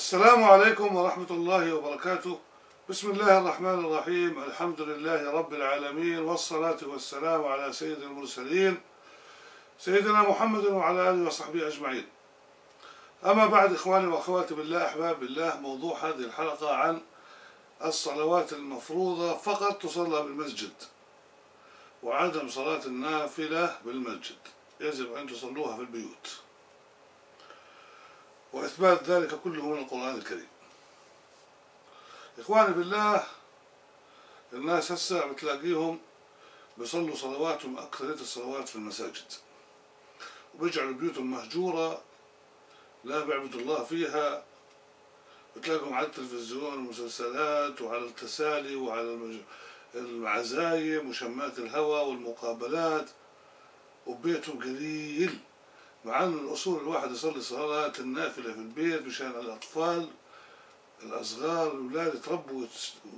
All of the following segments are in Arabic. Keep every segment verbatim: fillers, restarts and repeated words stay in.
السلام عليكم ورحمة الله وبركاته. بسم الله الرحمن الرحيم. الحمد لله رب العالمين، والصلاة والسلام على سيد المرسلين سيدنا محمد وعلى آله وصحبه أجمعين. أما بعد، إخواني وأخواتي بالله، أحباب بالله، موضوع هذه الحلقة عن الصلوات المفروضة فقط تصلى بالمسجد وعدم صلاة النافلة بالمسجد، يجب أن تصلوها في البيوت، وإثبات ذلك كله من القرآن الكريم. إخواني بالله، الناس هسه بتلاقيهم بيصلوا صلواتهم، أكثرية الصلوات في المساجد، وبيجعلوا بيوتهم مهجورة، لا بيعبدوا الله فيها، بتلاقيهم على التلفزيون والمسلسلات وعلى التسالي وعلى العزايم وشمات الهوى والمقابلات، وبيتهم قليل، مع أن الأصول الواحد يصلي صلاة النافلة في البيت مشان الأطفال الأصغار الأولاد يتربوا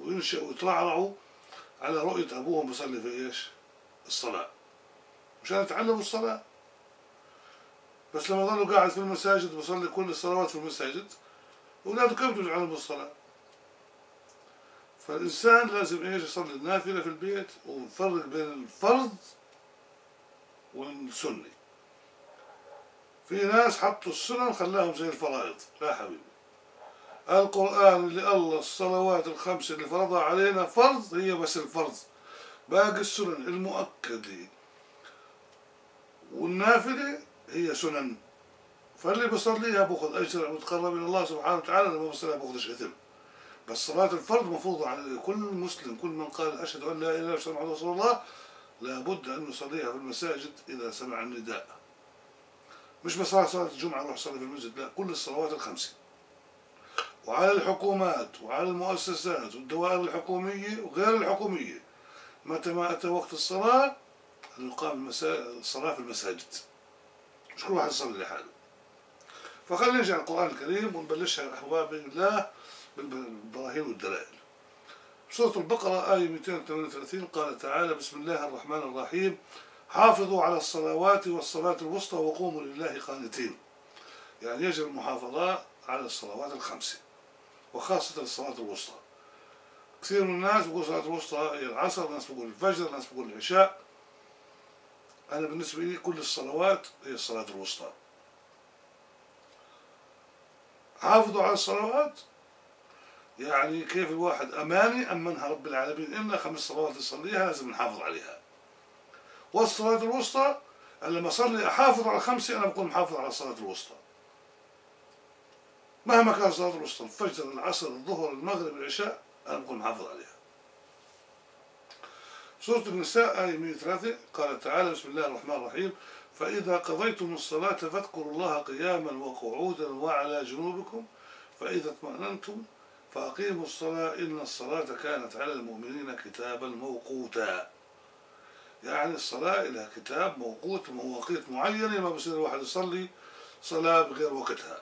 وينشأوا ويترعرعوا على رؤية أبوهم بيصلي في إيش؟ الصلاة، مشان يتعلموا الصلاة. بس لما يضلوا قاعد في المساجد بيصلي كل الصلوات في المساجد، أولاده كيف بدهم يتعلموا الصلاة؟ فالإنسان لازم إيش؟ يصلي النافلة في البيت، ونفرق بين الفرض والسنة. في ناس حطوا السنن خلاهم زي الفرائض، لا حبيبي، القرآن اللي الله الصلوات الخمس اللي فرضها علينا فرض، هي بس الفرض، باقي السنن المؤكدة والنافلة هي سنن، فاللي بيصليها بأخذ أجر متقرب إلى الله سبحانه وتعالى، اللي ما بيصليها بأخذش إثم. بس صلاة الفرض مفروضة على كل مسلم، كل من قال أشهد أن لا إله إلا الله محمد رسول الله، لابد أن يصليها في المساجد إذا سمع النداء. مش بس صلاة الجمعة روح صلي في المسجد، لا، كل الصلوات الخمسة. وعلى الحكومات وعلى المؤسسات والدوائر الحكومية وغير الحكومية، متى ما أتى وقت الصلاة أن يقام الصلاة في المساجد، مش كل واحد يصلي لحاله. فخلينا نجي على القرآن الكريم ونبلشها أحبابي الله بالبراهين والدلائل. سورة البقرة آية مئتين وثمانية وثلاثين قال تعالى: بسم الله الرحمن الرحيم، حافظوا على الصلوات والصلاة الوسطى وقوموا لله قانتين. يعني يجب المحافظة على الصلوات الخمسة وخاصة الصلاة الوسطى. كثير من الناس بيقول الصلاة الوسطى هي العصر، ناس بيقول الفجر، ناس بيقول العشاء. أنا بالنسبة لي كل الصلوات هي الصلاة الوسطى. حافظوا على الصلوات، يعني كيف الواحد أماني أمنها رب العالمين، إن خمس صلوات يصليها لازم نحافظ عليها. والصلاة الوسطى لما أصلي أحافظ على خمسة، أنا بكون محافظ على الصلاة الوسطى مهما كان الصلاة الوسطى، الفجر، العصر، الظهر، المغرب، العشاء، أنا بكون محافظ عليها. سورة النساء آية مئة وثلاثة قال تعالى: بسم الله الرحمن الرحيم، فإذا قضيتم الصلاة فاذكروا الله قياما وقعودا وعلى جنوبكم فإذا اطمأننتم فأقيموا الصلاة إن الصلاة كانت على المؤمنين كتابا موقوتا. يعني الصلاة لها كتاب موقوت، مواقيت معينة، ما بصير الواحد يصلي صلاة بغير وقتها.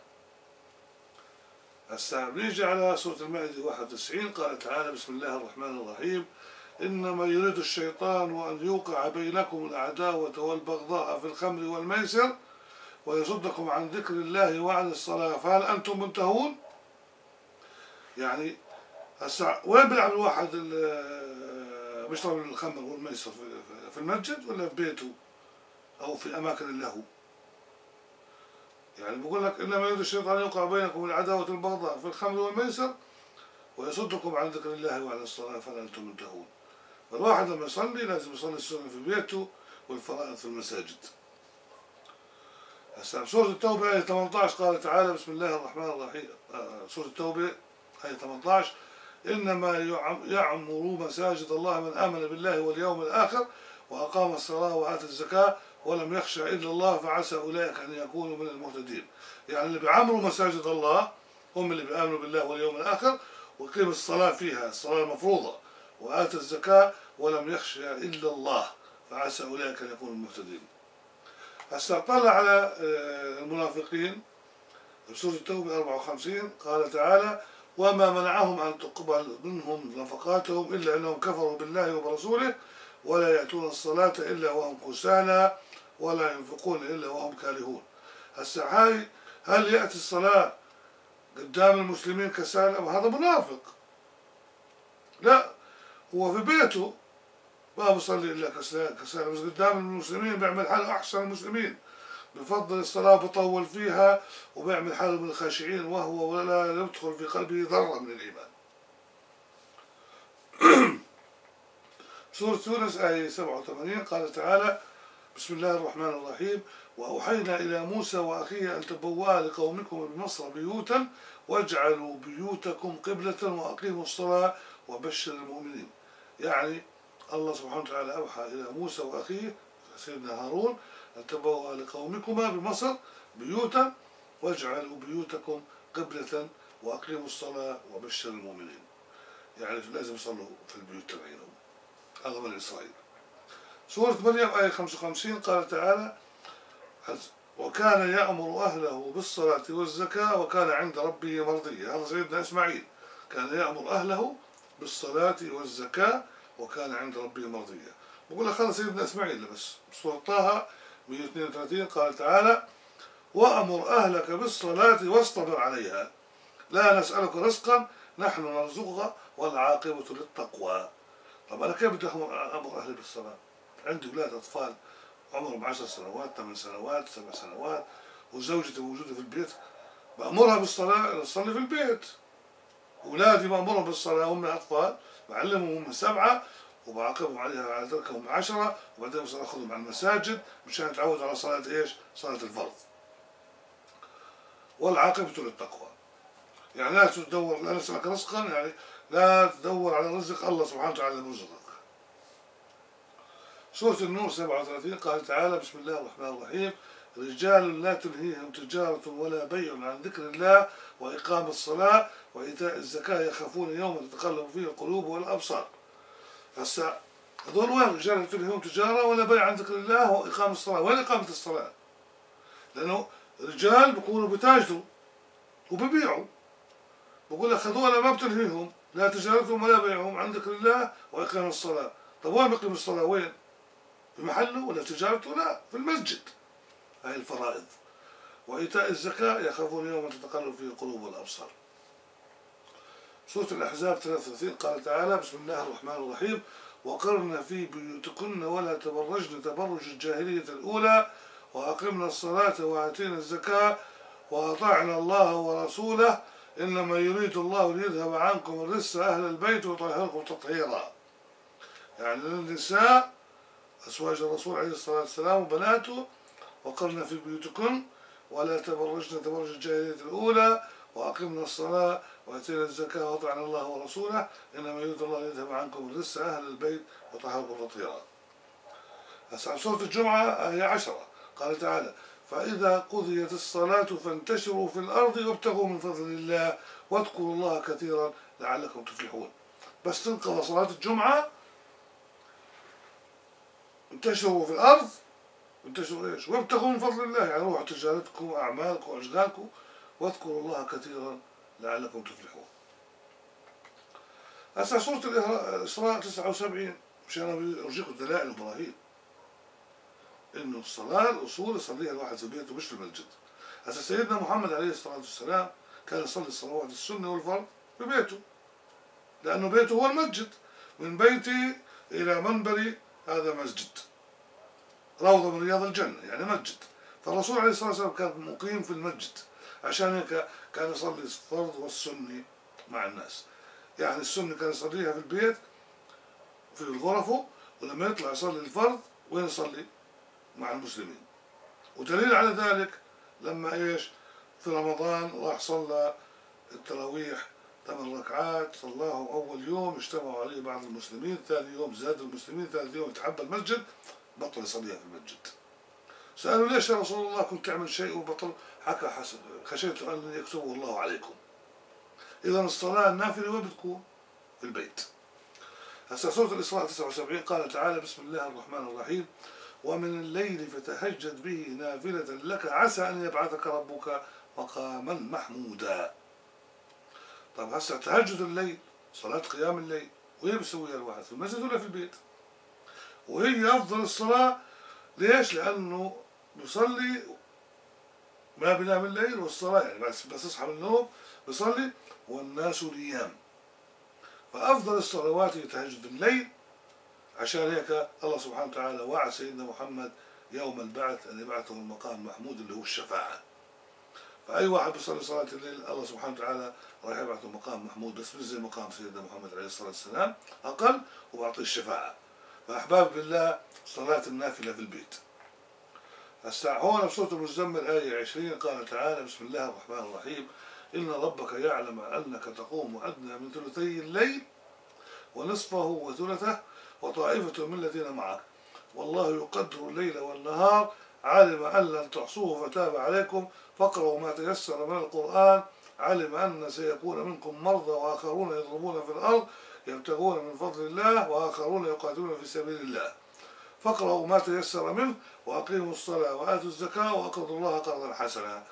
هسا بنيجي على سورة المائدة واحد وتسعين قال تعالى: بسم الله الرحمن الرحيم، إنما يريد الشيطان أن يوقع بينكم العداوة والبغضاء في الخمر والميسر ويصدكم عن ذكر الله وعن الصلاة فهل أنتم منتهون؟ يعني هسا وين بيلعب الواحد بيشرب الخمر والميسر؟ في المسجد ولا في بيته أو في أماكن اللهو؟ يعني بقول لك: إنما يريد الشيطان يوقع بينكم العداوة والبغضاء في الخمر والميسر ويصدكم عن ذكر الله وعن الصلاة فلا أنتم منتهون. فالواحد لما يصلي لازم يصلي السنة في بيته والفرائض في المساجد. هسا سورة التوبة آية ثمانية عشر قال تعالى: بسم الله الرحمن الرحيم، سورة التوبة آية ثمانية عشر، إنما يعمر مساجد الله من آمن بالله واليوم الآخر وأقام الصلاة وآتى الزكاة ولم يخشى إلا الله فعسى أولئك أن يكونوا من المهتدين. يعني اللي بيعمروا مساجد الله هم اللي بيآمنوا بالله واليوم الآخر ويقيم الصلاة فيها، الصلاة المفروضة، وآتى الزكاة ولم يخشى إلا الله فعسى أولئك أن يكونوا المهتدين. هسا طلع على المنافقين بسورة التوبة أربعة وخمسين قال تعالى: وما منعهم أن تقبل منهم نفقاتهم إلا أنهم كفروا بالله وبرسوله ولا يأتون الصلاة إلا وهم كسالى ولا ينفقون إلا وهم كارهون. هسا هاي هل يأتي الصلاة قدام المسلمين كسالم، هذا منافق. لا، هو في بيته ما بيصلي الا كسالم، بس قدام المسلمين بيعمل حاله احسن المسلمين، بفضل الصلاه بطول فيها وبيعمل حاله من الخاشعين، وهو ولا يدخل في قلبه ذره من الايمان. سورة يونس آية سبعة وثمانين قال تعالى: بسم الله الرحمن الرحيم، وأوحينا إلى موسى وأخيه أن تبوأ لقومكم بمصر بيوتا واجعلوا بيوتكم قبلة وأقيموا الصلاة وبشر المؤمنين. يعني الله سبحانه وتعالى أوحى إلى موسى وأخيه سيدنا هارون أن تبوأ لقومكما بمصر بيوتا واجعلوا بيوتكم قبلة وأقيموا الصلاة وبشر المؤمنين. يعني لازم يصلوا في البيوت تبعينهم، هذا بني إسرائيل. سورة مريم آية خمسة وخمسين قال تعالى: وكان يأمر أهله بالصلاة والزكاة وكان عند ربه مرضيا. هذا سيدنا إسماعيل كان يأمر أهله بالصلاة والزكاة وكان عند ربه مرضيا. بقول لك هذا سيدنا إسماعيل بس. سورة طه مئة واثنين وثلاثين قال تعالى: وأمر أهلك بالصلاة واصطبر عليها لا نسألك رزقا نحن نرزقها والعاقبة للتقوى. طب أنا كيف بدي أمر أهلي بالصلاة؟ عندي أولاد أطفال عمرهم عشر سنوات، ثمان سنوات، سبع سنوات، وزوجتي موجودة في البيت، بأمرها بالصلاة تصلي في البيت. أولادي بأمرهم بالصلاة، هم أطفال، بعلمهم هم سبعة وبعاقبهم عليها على تركهم عشرة، وبعدين بصير أخذهم على المساجد مشان يتعودوا على صلاة إيش؟ صلاة الفرض. والعاقبة للتقوى. يعني لا تدور، لا نسألك رزقا، يعني لا تدور على رزق، الله سبحانه وتعالى مرزقك. سورة النور سبعة وثلاثين قال تعالى: بسم الله الرحمن الرحيم، رجال لا تلهيهم تجارة ولا بيع عن ذكر الله وإقام الصلاة وإيتاء الزكاة يخافون يوما تتقلب فيه القلوب والأبصار. هسا هذول وين رجال لا تلهيهم تجارة ولا بيع عن ذكر الله وإقام الصلاة؟ وين إقامة الصلاة؟ لأنه رجال بيكونوا بتاجروا وبيبيعوا. بقول لك هذول ما بتلهيهم لا تجارتهم ولا بيعهم عن ذكر الله وإقام الصلاة. طب وين بيقيم الصلاة؟ وين؟ في محله ولا تجارته؟ لا، في المسجد. هاي الفرائض. وإيتاء الزكاة يخافون يوما تتقلب فيه القلوب والأبصار. سورة الأحزاب ثلاثة وثلاثين قال تعالى: بسم الله الرحمن الرحيم، وقرن في بيوتكن ولا تبرجن تبرج الجاهلية الأولى وأقمنا الصلاة وآتينا الزكاة وأطعنا الله ورسوله إنما يريد الله ليذهب عنكم الرجس أهل البيت ويطهركم تطهيرا. يعني للنساء أزواج الرسول عليه الصلاة والسلام وبناته: وقرن في بيوتكن ولا تبرجن تبرج الجاهلية الأولى وأقمنا الصلاة وآتينا الزكاة وأطعنا الله ورسوله إنما يريد الله ليذهب عنكم الرجس أهل البيت ويطهركم تطهيرا. هسه سورة الجمعة آية عشرة قال تعالى: فإذا قضيت الصلاة فانتشروا في الأرض وابتغوا من فضل الله واذكروا الله كثيرا لعلكم تفلحون. بس تنقضى صلاة الجمعة انتشروا في الأرض، انتشروا ايش؟ وابتغوا من فضل الله، يعني روحوا تجارتكم وأعمالكم وأشغالكم، واذكروا الله كثيرا لعلكم تفلحون. هسه سورة الإسراء تسعة وسبعين مشان أرجيكم دلائل وبراهين إنه الصلاة الأصول يصليها الواحد في بيته مش في المسجد. هسا سيدنا محمد عليه الصلاة والسلام كان يصلي الصلوات السنة والفرض في بيته، لأنه بيته هو المسجد. من بيتي إلى منبري هذا مسجد، روضة من رياض الجنة، يعني مسجد. فالرسول عليه الصلاة والسلام كان مقيم في المسجد، عشان هيك كان يصلي الفرض والسنة مع الناس. يعني السنة كان يصليها في البيت في غرفه، ولما يطلع يصلي الفرض وين يصلي؟ مع المسلمين. ودليل على ذلك لما ايش؟ في رمضان راح صلى التراويح ثمان ركعات، صلاهم اول يوم اجتمعوا عليه بعض المسلمين، ثاني يوم زاد المسلمين، ثالث يوم تعبى المسجد، بطل يصليها في المسجد. سالوا: ليش يا رسول الله كنت تعمل شيء وبطل؟ حكى: خشيت ان يكتبه الله عليكم. اذا الصلاه النافله وين بتكون؟ في البيت. هسه سوره الاسراء تسعة وسبعين قال تعالى: بسم الله الرحمن الرحيم، ومن الليل فتهجد به نافلة لك عسى أن يبعثك ربك مقاما محمودا. طب هسه تهجد الليل صلاة قيام الليل وهي بيسويها الواحد في المسجد ولا في البيت؟ وهي أفضل الصلاة. ليش؟ لأنه بيصلي ما بينام الليل، والصلاة يعني بس بس يصحى من النوم يصلي والناس نيام. فأفضل الصلوات تهجد الليل، عشان هيك الله سبحانه وتعالى وعد سيدنا محمد يوم البعث أن يبعثه المقام محمود اللي هو الشفاعة. فأي واحد بيصلي صلاة الليل الله سبحانه وتعالى راح يبعثه مقام محمود، بس مش زي مقام سيدنا محمد عليه الصلاة والسلام، أقل، وبعطيه الشفاعة. فأحباب بالله صلاة النافلة في البيت. هسا هون بسورة المزمل آية عشرين قال تعالى: بسم الله الرحمن الرحيم، إن ربك يعلم أنك تقوم أدنى من ثلثي الليل ونصفه وثلثه وطائفة من الذين معك والله يقدر الليل والنهار علم أن لن تحصوه فتاب عليكم فاقرأوا ما تيسر من القرآن علم أن سيكون منكم مرضى وآخرون يضربون في الأرض يبتغون من فضل الله وآخرون يقاتلون في سبيل الله فاقرأوا ما تيسر منه وأقيموا الصلاة وآتوا الزكاة وأقرضوا الله قرضا حسنا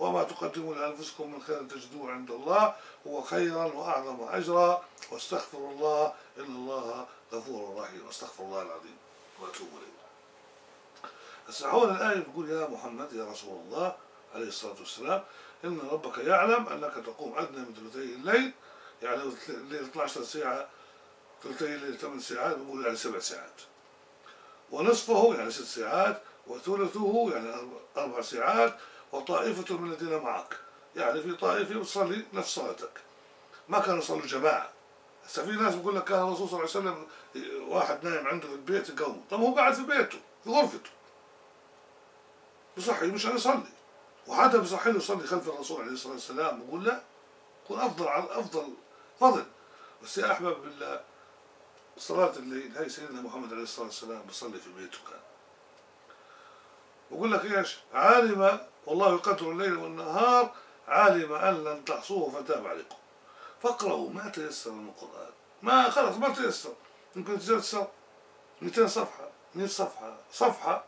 وما تقدموا لأنفسكم من خير تجدوه عند الله هو خيرا وأعظم أجرا واستغفروا الله إن الله غفور رحيم. واستغفر الله العظيم وأتوب إليه. هسه هون الآية بتقول: يا محمد يا رسول الله عليه الصلاة والسلام، إن ربك يعلم أنك تقوم أدنى من ثلثي الليل، يعني الليل اثنتي عشرة ساعة، ثلثي الليل ثمان ساعات، بقول يعني سبع ساعات، ونصفه يعني ست ساعات، وثلثه يعني أربع ساعات، وطائفة من الذين معك، يعني في طائفة بتصلي نفس صلاتك. ما كانوا يصلوا جماعة. هسه في ناس بقول لك كان الرسول صلى الله عليه وسلم واحد نايم عنده في البيت قومه. طب هو قاعد في بيته في غرفته، بصحي مش أنا أصلي، وحتى بصحي له يصلي خلف الرسول عليه الصلاة والسلام، بقول لا، يكون أفضل على أفضل فضل. بس يا أحباب بالله صلاة الليل هاي سيدنا محمد عليه الصلاة والسلام بصلي في بيته كان. بقول لك إيش؟ عالم والله يقدر الليل والنهار عالم أن لن تحصوه فتاب عليكم فاقرأوا ما تيسر من القرآن. ما خلص ما تيسر، يمكن تيسر مئتين صفحة، مئة صفحة، صفحة،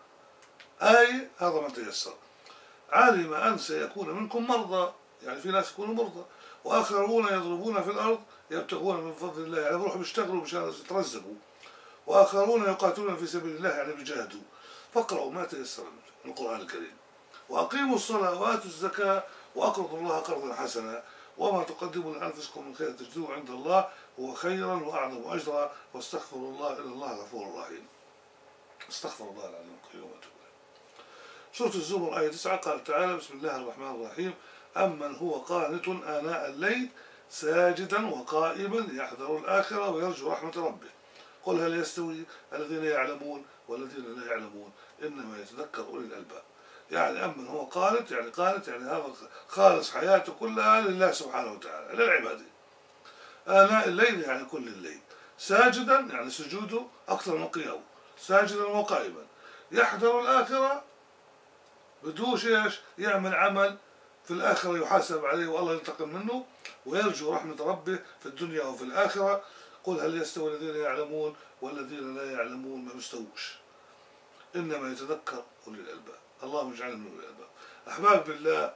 آية، هذا ما تيسر. علم أن سيكون منكم مرضى، يعني في ناس يكونوا مرضى، وآخرون يضربون في الأرض يبتغون من فضل الله، يعني بروحوا بيشتغلوا مشان يترزقوا، وآخرون يقاتلون في سبيل الله، يعني بيجاهدوا. فاقرأوا ما تيسر من القرآن الكريم، وأقيموا الصلاة وآتوا الزكاة وأقرضوا الله قرضا حسنا وما تقدموا لأنفسكم من خير تجدوه عند الله هو خيرا وأعظم أجرا واستغفروا الله إن الله غفور رحيم. استغفر الله العلي القيوم. سورة الزمر آية تسعة قال تعالى: بسم الله الرحمن الرحيم، أمن هو قانت آناء الليل ساجدا وقائما يحذر الآخرة ويرجو رحمة ربه قل هل يستوي الذين يعلمون والذين لا يعلمون إنما يتذكر أولي الألباب. يعني أمن هو قانت، يعني قانت يعني هذا خالص حياته كلها لله سبحانه وتعالى للعبادة، آناء الليل يعني كل الليل، ساجدا يعني سجوده أكثر من قيامه، ساجدا وقائما يحذر الآخرة، بدوش ايش؟ يعمل عمل في الآخرة يحاسب عليه والله ينتقم منه، ويرجو رحمة ربه في الدنيا وفي الآخرة. قل هل يستوي الذين يعلمون والذين لا يعلمون، ما بيستووش، إنما يتذكر أولي الألباب. اللهم اجعلنا من أولي الألباب. أحباب بالله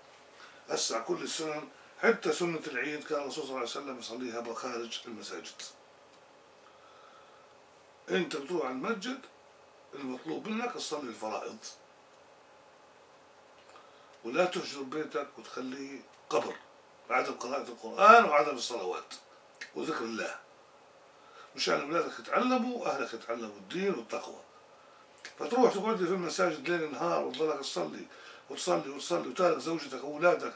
أسع كل السنن، حتى سنة العيد كان الرسول صلى الله عليه وسلم يصليها بخارج المساجد. أنت بتروح على المسجد المطلوب منك تصلي الفرائض، ولا تهجر بيتك وتخليه قبر بعدم قراءة القرآن وعدم الصلوات وذكر الله، مشان أولادك يتعلموا وأهلك يتعلموا الدين والتقوى. فتروح تقعد في المساجد ليل نهار وتضلك تصلي وتصلي وتصلي وتارك زوجتك وأولادك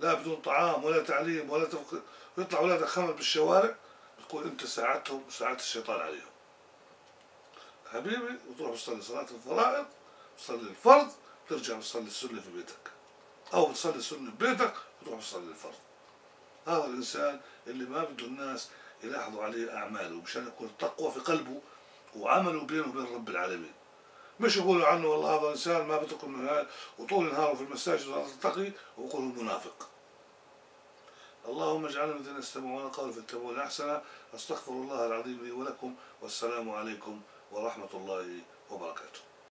لا بدون طعام ولا تعليم ولا تفق... ويطلع أولادك خمر بالشوارع، بتكون أنت ساعدتهم وساعدت الشيطان عليهم. حبيبي وتروح تصلي صلاة الفرائض، تصلي الفرض، ترجع تصلي السنة في بيتك، أو بتصلي السنة ببيتك وتروح تصلي الفرض. هذا الإنسان اللي ما بده الناس يلاحظوا عليه أعماله، مشان يكون التقوى في قلبه وعمله بينه وبين رب العالمين. مش يقولوا عنه والله هذا إنسان ما بيترك المنهج وطول نهاره في المساجد ولا تتقي ويقولوا منافق. اللهم اجعلنا من الذين يستمعون القول فيتبعون أحسنه. أستغفر الله العظيم لي ولكم، والسلام عليكم ورحمة الله وبركاته.